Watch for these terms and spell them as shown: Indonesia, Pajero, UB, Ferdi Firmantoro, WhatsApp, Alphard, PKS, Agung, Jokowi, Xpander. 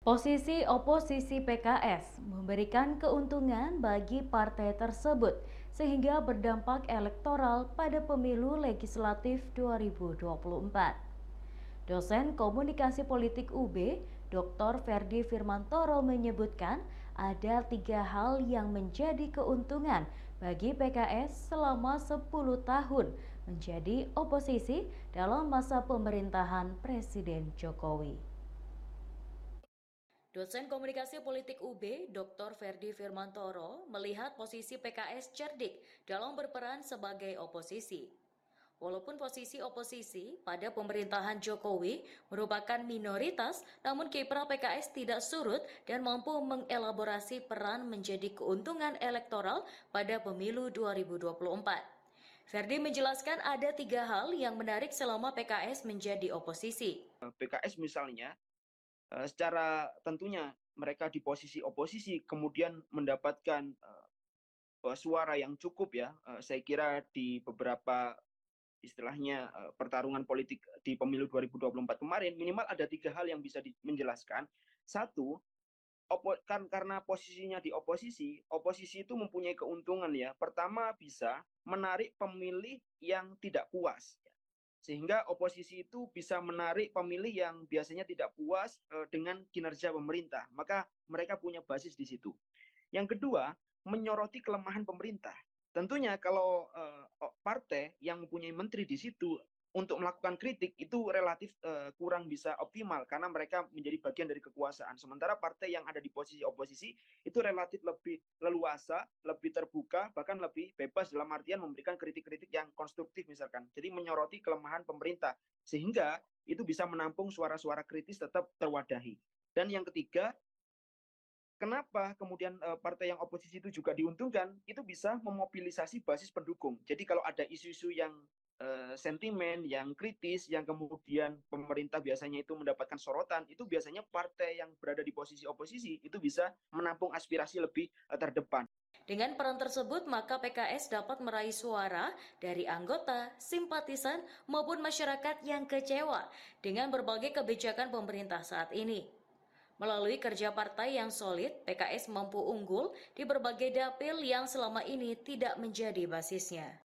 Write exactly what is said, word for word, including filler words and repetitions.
Posisi oposisi P K S memberikan keuntungan bagi partai tersebut sehingga berdampak elektoral pada pemilu legislatif dua ribu dua puluh empat. Dosen Komunikasi Politik U B, Doktor Ferdi Firmantoro menyebutkan ada tiga hal yang menjadi keuntungan bagi P K S selama sepuluh tahun menjadi oposisi dalam masa pemerintahan Presiden Jokowi. Dosen Komunikasi Politik U B, Doktor Ferdi Firmantoro, melihat posisi P K S cerdik dalam berperan sebagai oposisi. Walaupun posisi oposisi pada pemerintahan Jokowi merupakan minoritas, namun kiprah P K S tidak surut dan mampu mengelaborasi peran menjadi keuntungan elektoral pada pemilu dua ribu dua puluh empat. Ferdi menjelaskan ada tiga hal yang menarik selama P K S menjadi oposisi. P K S misalnya, secara tentunya mereka di posisi oposisi kemudian mendapatkan uh, suara yang cukup ya. Uh, saya kira di beberapa istilahnya uh, pertarungan politik di pemilu dua ribu dua puluh empat kemarin minimal ada tiga hal yang bisa menjelaskan. Satu, opo- kan, karena posisinya di oposisi, oposisi itu mempunyai keuntungan ya. Pertama, bisa menarik pemilih yang tidak puas. Sehingga oposisi itu bisa menarik pemilih yang biasanya tidak puas dengan kinerja pemerintah. Maka mereka punya basis di situ. Yang kedua, menyoroti kelemahan pemerintah. Tentunya kalau partai yang mempunyai menteri di situ untuk melakukan kritik itu relatif kurang bisa optimal karena mereka menjadi bagian dari kekuasaan. Sementara partai yang ada di posisi oposisi itu relatif lebih leluasa, lebih terbuka, bahkan lebih bebas dalam artian memberikan kritik-kritik yang konstruktif misalkan. Jadi menyoroti kelemahan pemerintah sehingga itu bisa menampung suara-suara kritis tetap terwadahi. Dan yang ketiga, kenapa kemudian partai yang oposisi itu juga diuntungkan? Itu bisa memobilisasi basis pendukung. Jadi kalau ada isu-isu yang sentimen yang kritis yang kemudian pemerintah biasanya itu mendapatkan sorotan, itu biasanya partai yang berada di posisi oposisi itu bisa menampung aspirasi lebih terdepan. Dengan peran tersebut maka P K S dapat meraih suara dari anggota, simpatisan maupun masyarakat yang kecewa dengan berbagai kebijakan pemerintah saat ini. Melalui kerja partai yang solid, P K S mampu unggul di berbagai dapil yang selama ini tidak menjadi basisnya.